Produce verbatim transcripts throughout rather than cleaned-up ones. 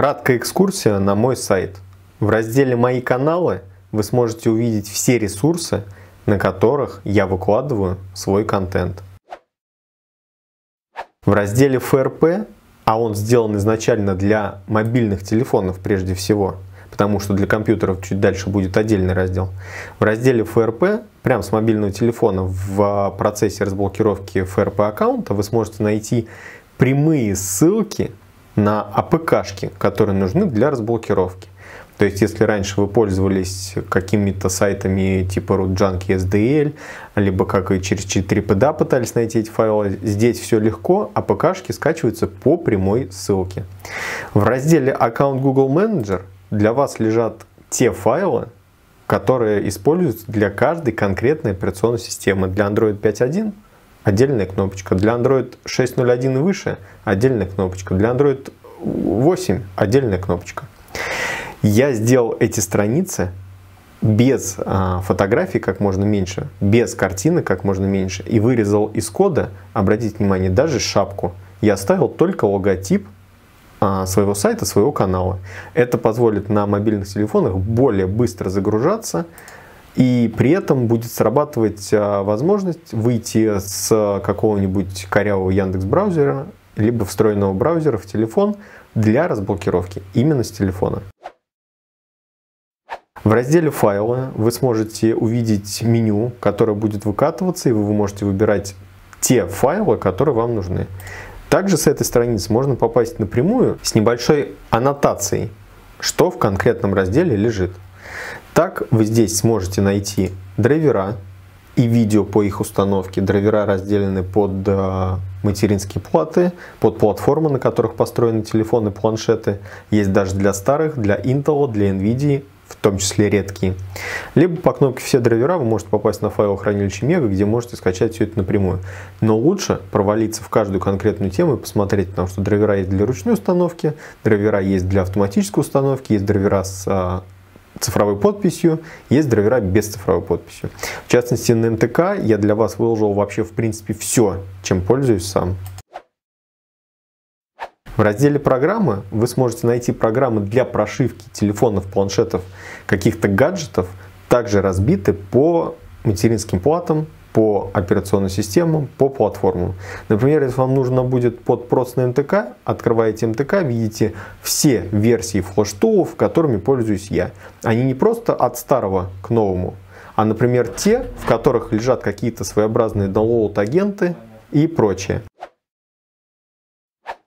Краткая экскурсия на мой сайт. В разделе «Мои каналы» вы сможете увидеть все ресурсы, на которых я выкладываю свой контент. В разделе эф эр пи, а он сделан изначально для мобильных телефонов прежде всего, потому что для компьютеров чуть дальше будет отдельный раздел. В разделе эф эр пи, прямо с мобильного телефона, в процессе разблокировки эф эр пи аккаунта вы сможете найти прямые ссылки на АПКшки, которые нужны для разблокировки. То есть, если раньше вы пользовались какими-то сайтами типа RootJunk и эс ди эл, либо как и через четыре пэ дэ а пытались найти эти файлы, здесь все легко, АПКшки скачиваются по прямой ссылке. В разделе «Аккаунт Google Manager» для вас лежат те файлы, которые используются для каждой конкретной операционной системы. Для Android пять точка один отдельная кнопочка, для Android шесть точка ноль точка один и выше отдельная кнопочка, для Android восемь отдельная кнопочка. Я сделал эти страницы без а, фотографий как можно меньше, без картины как можно меньше, и вырезал из кода, обратите внимание, даже шапку. Я оставил только логотип а, своего сайта, своего канала. Это позволит на мобильных телефонах более быстро загружаться, и при этом будет срабатывать а, возможность выйти с какого-нибудь корявого Яндекс-браузера, либо встроенного браузера в телефон для разблокировки, именно с телефона. В разделе «Файлы» вы сможете увидеть меню, которое будет выкатываться, и вы можете выбирать те файлы, которые вам нужны. Также с этой страницы можно попасть напрямую с небольшой аннотацией, что в конкретном разделе лежит. Так вы здесь сможете найти драйвера и видео по их установке. Драйвера разделены под материнские платы, под платформы, на которых построены телефоны, планшеты. Есть даже для старых, для Intel, для Nvidia, в том числе редкие. Либо по кнопке «Все драйвера» вы можете попасть на файлохранилище Мега, где можете скачать все это напрямую. Но лучше провалиться в каждую конкретную тему и посмотреть, потому что драйвера есть для ручной установки, драйвера есть для автоматической установки, есть драйвера с а, цифровой подписью, есть драйвера без цифровой подписи. В частности, на эм тэ ка я для вас выложил вообще в принципе все, чем пользуюсь сам. В разделе «Программы» вы сможете найти программы для прошивки телефонов, планшетов, каких-то гаджетов, также разбиты по материнским платам, по операционным системам, по платформам. Например, если вам нужно будет под проц на эм тэ ка, открываете эм тэ ка, видите все версии флеш-тулов, которыми пользуюсь я. Они не просто от старого к новому, а, например, те, в которых лежат какие-то своеобразные download-агенты и прочее.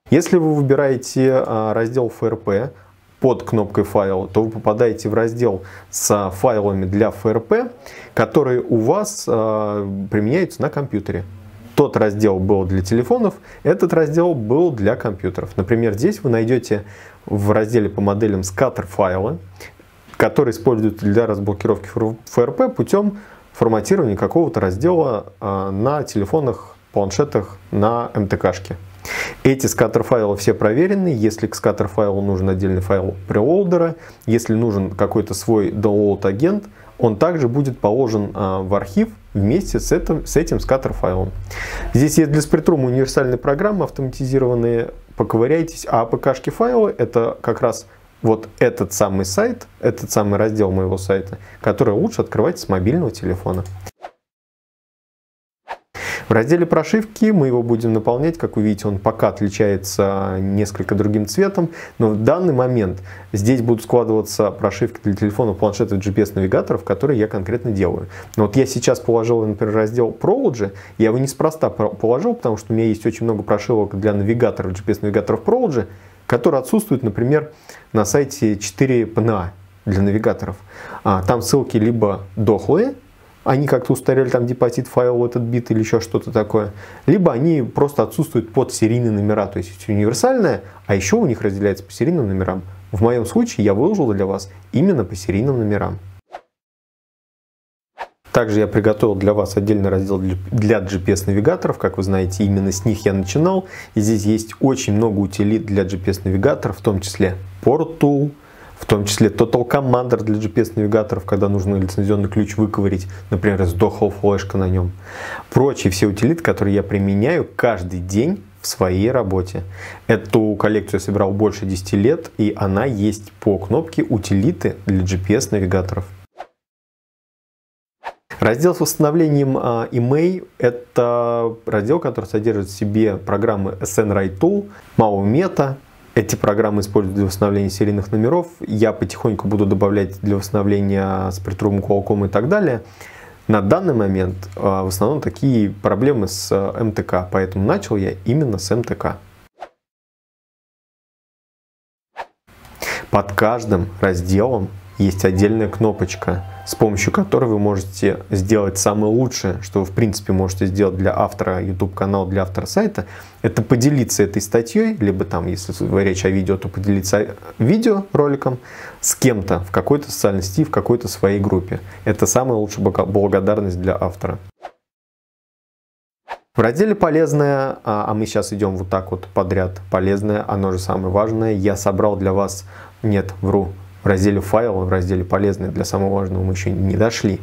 Если вы выбираете раздел эф эр пи под кнопкой «Файл», то вы попадаете в раздел с файлами для эф эр пи, которые у вас применяются на компьютере. Тот раздел был для телефонов, этот раздел был для компьютеров. Например, здесь вы найдете в разделе по моделям скаттер-файлы, которые используются для разблокировки эф эр пи путем форматирования какого-то раздела на телефонах, планшетах, на эм тэ кашке. Эти скаттер-файлы все проверены. Если к скаттер-файлу нужен отдельный файл прелоудера, если нужен какой-то свой download-агент, он также будет положен в архив вместе с этим, с этим скаттер-файлом. Здесь есть для SpritRum универсальные программы автоматизированные, поковыряйтесь. А АПКшки файлы — это как раз вот этот самый сайт, этот самый раздел моего сайта, который лучше открывать с мобильного телефона. В разделе прошивки мы его будем наполнять. Как вы видите, он пока отличается несколько другим цветом, но в данный момент здесь будут складываться прошивки для телефона, планшетов, джи пи эс-навигаторов, которые я конкретно делаю. Но вот я сейчас положил, например, раздел Prology. Я его неспроста положил, потому что у меня есть очень много прошивок для навигаторов, джи пи эс-навигаторов Prology, которые отсутствуют, например, на сайте четыре пэ эн а для навигаторов. Там ссылки либо дохлые, они как-то устарели, там депозит файл этот бит или еще что-то такое, либо они просто отсутствуют под серийные номера, то есть универсальное, а еще у них разделяется по серийным номерам. В моем случае я выложил для вас именно по серийным номерам. Также я приготовил для вас отдельный раздел для джи пи эс-навигаторов. Как вы знаете, именно с них я начинал. И здесь есть очень много утилит для джи пи эс-навигаторов, в том числе PortTool, в том числе Total Commander для джи пи эс-навигаторов, когда нужно лицензионный ключ выковырить, например, сдохла флешка на нем. Прочие все утилиты, которые я применяю каждый день в своей работе. Эту коллекцию я собирал больше десяти лет, и она есть по кнопке «Утилиты для джи пи эс-навигаторов». Раздел с восстановлением имей – это раздел, который содержит в себе программы эс эн Write Tool, MauMeta. Эти программы используют для восстановления серийных номеров. Я потихоньку буду добавлять для восстановления SpritRum, Qualcomm и так далее. На данный момент в основном такие проблемы с эм тэ ка, поэтому начал я именно с эм тэ ка. Под каждым разделом есть отдельная кнопочка, с помощью которой вы можете сделать самое лучшее, что вы в принципе можете сделать для автора YouTube канала, для автора сайта, это поделиться этой статьей, либо там, если речь о видео, то поделиться видеороликом с кем-то в какой-то социальной сети, в какой-то своей группе. Это самая лучшая благодарность для автора. В разделе «Полезное», а мы сейчас идем вот так вот подряд, «Полезное», оно же самое важное, я собрал для вас, нет, вру, в разделе «Файлы», в разделе «Полезные», для самого важного мы еще не дошли.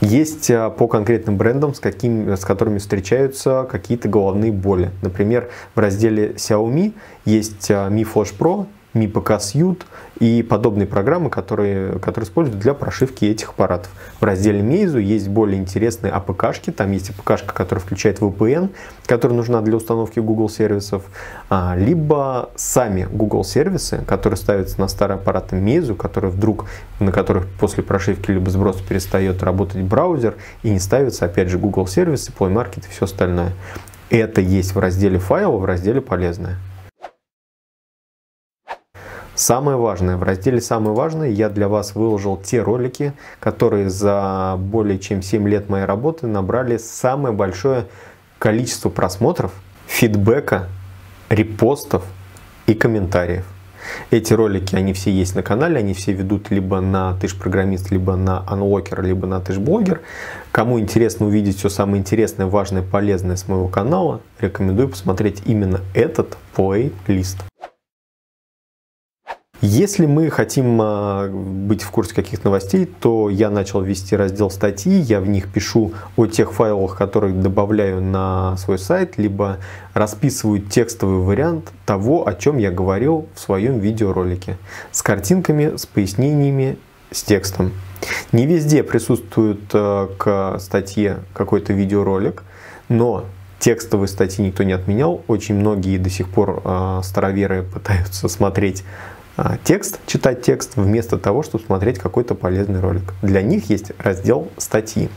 Есть по конкретным брендам, с, какими, с которыми встречаются какие-то головные боли. Например, в разделе Xiaomi есть Mi Flash Pro, Mi пи си Suite и подобные программы, которые, которые используют для прошивки этих аппаратов. В разделе Meizu есть более интересные АПКшки. Там есть АПКшка, которая включает вэ пэ эн, которая нужна для установки Google сервисов, либо сами Google сервисы, которые ставятся на старые аппараты Meizu, которые вдруг, на которых после прошивки либо сброса перестает работать браузер и не ставятся, опять же, Google сервисы, Play Market и все остальное. Это есть в разделе «Файлы», в разделе «Полезное». Самое важное. В разделе «Самое важное» я для вас выложил те ролики, которые за более чем семь лет моей работы набрали самое большое количество просмотров, фидбэка, репостов и комментариев. Эти ролики, они все есть на канале, они все ведут либо на Тыжпрограммист, либо на Unlocker, либо на Тыжблогер. Кому интересно увидеть все самое интересное, важное, полезное с моего канала, рекомендую посмотреть именно этот плейлист. Если мы хотим быть в курсе каких-то новостей, то я начал вести раздел статьи, я в них пишу о тех файлах, которые добавляю на свой сайт, либо расписываю текстовый вариант того, о чем я говорил в своем видеоролике, с картинками, с пояснениями, с текстом. Не везде присутствует к статье какой-то видеоролик, но текстовые статьи никто не отменял, очень многие до сих пор староверы пытаются смотреть текст, читать текст, вместо того, чтобы смотреть какой-то полезный ролик. Для них есть раздел «Статьи».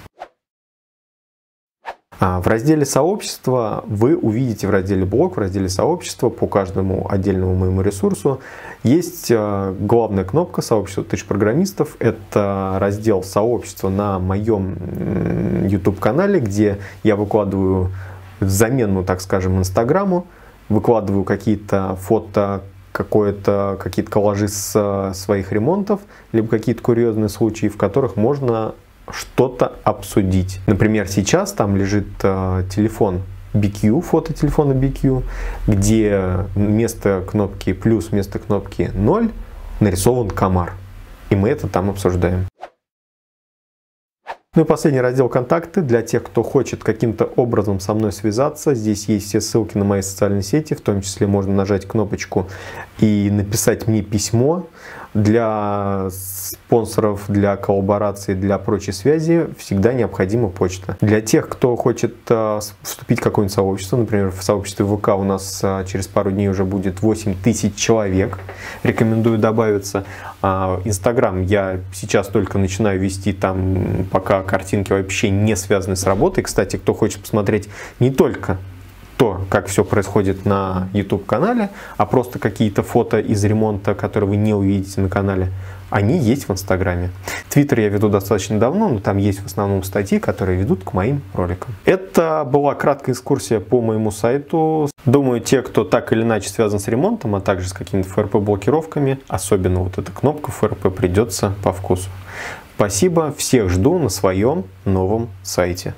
В разделе «Сообщество» вы увидите в разделе «Блог», в разделе «Сообщество» по каждому отдельному моему ресурсу есть главная кнопка «Сообщество Тыжпрограммистов». Это раздел «Сообщество» на моем YouTube-канале, где я выкладываю замену, так скажем, Инстаграму, выкладываю какие-то фото, какое-то, какие-то коллажи с своих ремонтов, либо какие-то курьезные случаи, в которых можно что-то обсудить. Например, сейчас там лежит телефон би кью, фото телефона би кью, где вместо кнопки плюс, вместо кнопки ноль нарисован комар. И мы это там обсуждаем. Ну и последний раздел «Контакты». Для тех, кто хочет каким-то образом со мной связаться, здесь есть все ссылки на мои социальные сети, в том числе можно нажать кнопочку и написать мне письмо. Для спонсоров, для коллаборации, для прочей связи всегда необходима почта. Для тех, кто хочет вступить в какое-нибудь сообщество, например, в сообществе вэ ка у нас через пару дней уже будет восемь тысяч человек, рекомендую добавиться. Инстаграм я сейчас только начинаю вести, там пока картинки вообще не связаны с работой. Кстати, кто хочет посмотреть не только то, как все происходит на YouTube-канале, а просто какие-то фото из ремонта, которые вы не увидите на канале, они есть в Инстаграме. Твиттер я веду достаточно давно, но там есть в основном статьи, которые ведут к моим роликам. Это была краткая экскурсия по моему сайту. Думаю, те, кто так или иначе связан с ремонтом, а также с какими-то эф эр пэ-блокировками, особенно вот эта кнопка эф эр пэ придется по вкусу. Спасибо, всех жду на своем новом сайте.